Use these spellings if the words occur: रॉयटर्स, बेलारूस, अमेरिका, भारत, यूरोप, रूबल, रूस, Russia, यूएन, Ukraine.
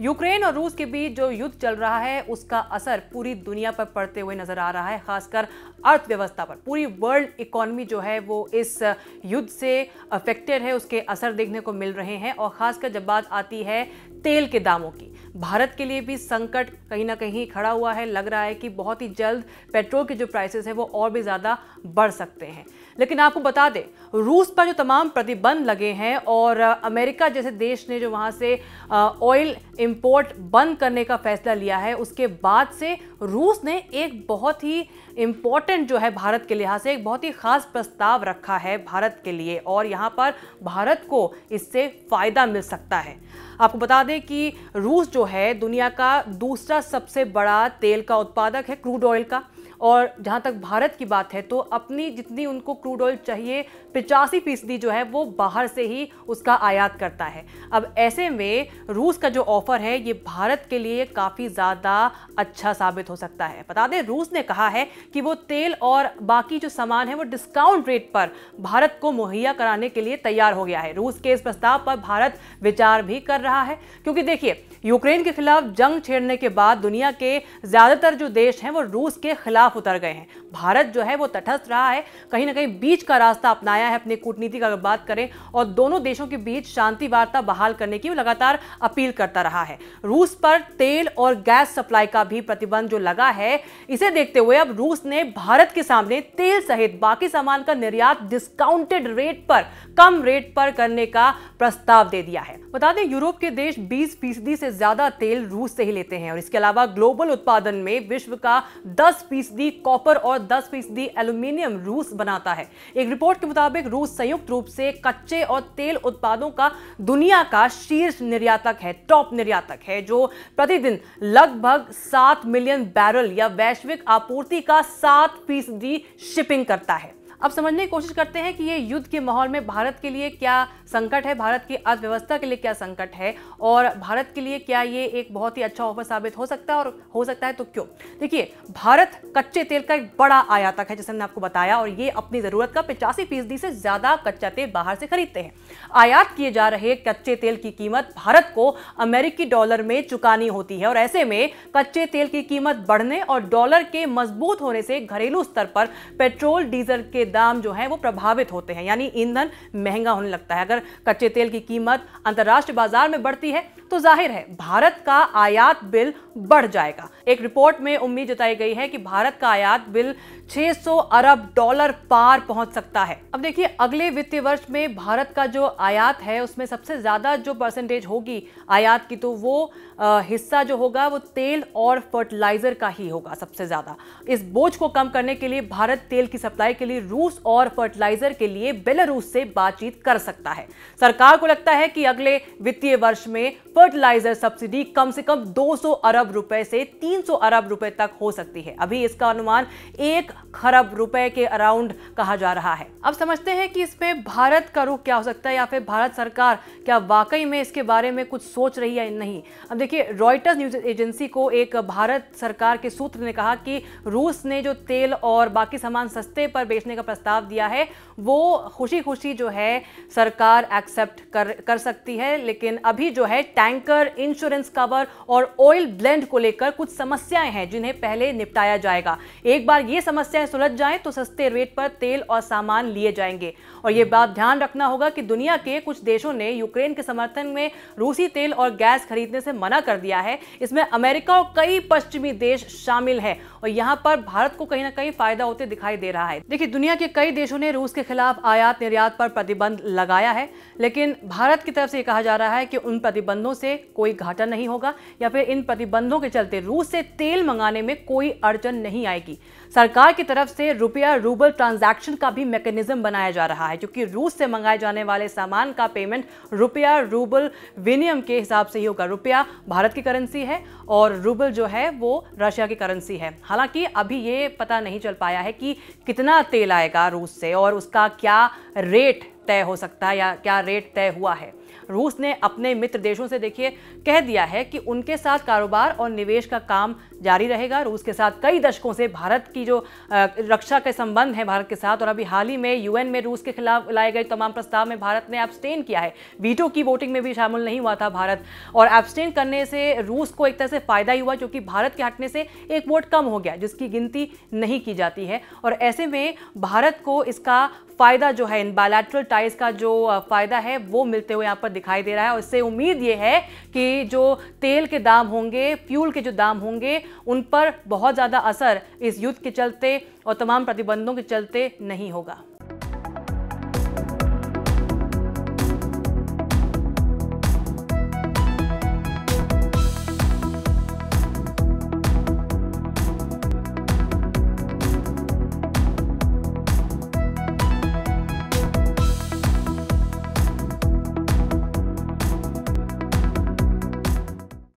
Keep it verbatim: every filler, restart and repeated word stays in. Ukraine और रूस के बीच जो युद्ध चल रहा है उसका असर पूरी दुनिया पर पड़ते हुए नजर आ रहा है, खासकर अर्थव्यवस्था पर। पूरी वर्ल्ड इकोनॉमी जो है वो इस युद्ध से अफेक्टेड है, उसके असर देखने को मिल रहे हैं। और खासकर जब बात आती है तेल के दामों की, भारत के लिए भी संकट कहीं ना कहीं खड़ा हुआ है। लग रहा है कि बहुत ही जल्द पेट्रोल के जो प्राइसेस है वो और भी ज़्यादा बढ़ सकते हैं। लेकिन आपको बता दें, रूस पर जो तमाम प्रतिबंध लगे हैं और अमेरिका जैसे देश ने जो वहाँ से ऑयल इंपोर्ट बंद करने का फैसला लिया है, उसके बाद से रूस ने एक बहुत ही इम्पॉर्टेंट जो है भारत के लिहाज से एक बहुत ही ख़ास प्रस्ताव रखा है भारत के लिए, और यहाँ पर भारत को इससे फ़ायदा मिल सकता है। आपको बता दें कि रूस जो है दुनिया का दूसरा सबसे बड़ा तेल का उत्पादक है, क्रूड ऑयल का। और जहाँ तक भारत की बात है तो अपनी जितनी उनको क्रूड ऑयल चाहिए पिचासी फीसदी जो है वो बाहर से ही उसका आयात करता है। अब ऐसे में रूस का जो ऑफ़र है ये भारत के लिए काफ़ी ज़्यादा अच्छा साबित हो सकता है। बता दें, रूस ने कहा है कि वो तेल और बाकी जो सामान है वो डिस्काउंट रेट पर भारत को मुहैया कराने के लिए तैयार हो गया है। रूस के इस प्रस्ताव पर भारत विचार भी कर रहा है, क्योंकि देखिए यूक्रेन के खिलाफ जंग छेड़ने के बाद दुनिया के ज़्यादातर जो देश हैं वो रूस के खिलाफ उतर गए हैं। भारत जो है वो तटस्थ रहा है, कहीं ना कहीं बीच का रास्ता अपनाया है अपनी कूटनीति का बात करें, और दोनों देशों के बीच शांति वार्ता बहाल करने की लगातार अपील करता रहा है। रूस पर तेल और गैस सप्लाई का भी प्रतिबंध जो लगा है, इसे देखते हुए अब रूस ने भारत के सामने तेल सहित बाकी सामान का निर्यात डिस्काउंटेड रेट पर, कम रेट पर करने का प्रस्ताव दे दिया है। बता दें, यूरोप के देश बीस फीसदी से ज्यादा तेल रूस से ही लेते हैं, और इसके अलावा ग्लोबल उत्पादन में विश्व का दस फीसदी कॉपर और दस फीसदी एल्यूमिनियम रूस बनाता है। एक रिपोर्ट के मुताबिक रूस संयुक्त रूप से कच्चे और तेल उत्पादों का दुनिया का शीर्ष निर्यातक है, टॉप निर्यातक है, जो प्रतिदिन लगभग सात मिलियन बैरल या वैश्विक आपूर्ति का सात फीसदी शिपिंग करता है। अब समझने की कोशिश करते हैं कि ये युद्ध के माहौल में भारत के लिए क्या संकट है, भारत की अर्थव्यवस्था के लिए क्या संकट है, और भारत के लिए क्या ये एक बहुत ही अच्छा ऑफर साबित हो सकता है, और हो सकता है तो क्यों। देखिए, भारत कच्चे तेल का एक बड़ा आयातक है, जैसे मैंने आपको बताया, और ये अपनी ज़रूरत का पिचासी फीसदी से ज़्यादा कच्चा तेल बाहर से खरीदते हैं। आयात किए जा रहे कच्चे तेल की कीमत भारत को अमेरिकी डॉलर में चुकानी होती है, और ऐसे में कच्चे तेल की कीमत बढ़ने और डॉलर के मजबूत होने से घरेलू स्तर पर पेट्रोल डीजल के दाम जो है वो प्रभावित होते हैं, यानी ईंधन महंगा होने लगता है। अगर कच्चे तेल की कीमत अंतर्राष्ट्रीय बाजार में बढ़ती है तो जाहिर है भारत का आयात बिल बढ़ जाएगा। एक रिपोर्ट में उम्मीद जताई गई है कि भारत का आयात बिल छह सौ अरब डॉलर पार पहुंच सकता है। अब देखिए, अगले वित्तीय वर्ष में भारत का जो आयात है उसमें सबसे ज्यादा जो परसेंटेज होगी आयात की, तो वो आ, हिस्सा जो होगा वो तेल और फर्टिलाइजर का ही होगा सबसे ज्यादा। इस बोझ को कम करने के लिए भारत तेल की सप्लाई के लिए रूस और फर्टिलाइजर के लिए बेलारूस से बातचीत कर सकता है। सरकार को लगता है कि अगले वित्तीय वर्ष में फर्टिलाइजर सब्सिडी कम से कम दो सौ अरब रुपए से तीन सौ अरब रुपए तक हो सकती है। अभी इसका अनुमान एक खरब रुपए के अराउंड कहा जा रहा है। अब समझते हैं कि इसमें भारत का रुख क्या हो सकता है, या फिर भारत सरकार क्या वाकई में इसके बारे में कुछ सोच रही है या नहीं। अब देखिए, रॉयटर्स न्यूज एजेंसी को एक भारत सरकार के सूत्र ने कहा कि रूस ने जो तेल और बाकी सामान सस्ते पर बेचने का प्रस्ताव दिया है वो खुशी खुशी जो है सरकार एक्सेप्ट कर कर सकती है, लेकिन अभी जो है टैंकर, इंश्योरेंस कवर और ऑयल ब्लेंड को लेकर कुछ समस्याएं हैं जिन्हें पहले निपटाया जाएगा। एक बार ये समस्याएं सुलझ जाएं तो सस्ते रेट पर तेल और सामान लिए जाएंगे। और ये बात ध्यान रखना होगा कि दुनिया के कुछ देशों ने यूक्रेन के समर्थन में रूसी तेल और गैस खरीदने से मना कर दिया है। इसमें अमेरिका और कई पश्चिमी देश शामिल हैं, और यहाँ पर भारत को कहीं ना कहीं फायदा होते दिखाई दे रहा है। देखिए, दुनिया के कई देशों ने रूस के खिलाफ आयात निर्यात पर प्रतिबंध लगाया है, लेकिन भारत की तरफ से कहा जा रहा है कि उन प्रतिबंधों से कोई घाटा नहीं होगा, या फिर इन प्रतिबंधों के चलते रूस से तेल मंगाने में कोई अड़चन नहीं आएगी। सरकार की तरफ से रुपया रूबल ट्रांजैक्शन का भी मैकेनिज्म बनाया जा रहा है, क्योंकि रूस से मंगाए जाने वाले सामान का पेमेंट रुपया रूबल विनियम के हिसाब से ही होगा। रुपया भारत की करेंसी है और रूबल जो है वो रशिया की करेंसी है। हालांकि अभी ये पता नहीं चल पाया है कि कितना तेल आएगा रूस से और उसका क्या रेट तय हो सकता है या क्या रेट तय हुआ है। रूस ने अपने मित्र देशों से देखिए कह दिया है कि उनके साथ कारोबार और निवेश का काम जारी रहेगा। रूस के साथ कई दशकों से भारत की जो रक्षा के संबंध है भारत के साथ, और अभी हाल ही में यूएन में रूस के खिलाफ लाए गए तमाम प्रस्ताव में भारत ने एब्सटेन किया है। वीटो की वोटिंग में भी शामिल नहीं हुआ था भारत, और एब्सटेन करने से रूस को एक तरह से फायदा ही हुआ क्योंकि भारत के हटने से एक वोट कम हो गया जिसकी गिनती नहीं की जाती है। और ऐसे में भारत को इसका फायदा जो है इन बायलैटरल टाइज का जो फायदा है वो मिलते हुए यहाँ पर दिखाई दे रहा है। और इससे उम्मीद ये है कि जो तेल के दाम होंगे, फ्यूल के जो दाम होंगे, उन पर बहुत ज़्यादा असर इस युद्ध के चलते और तमाम प्रतिबंधों के चलते नहीं होगा।